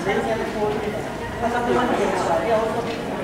没有问题，他刚刚也说要。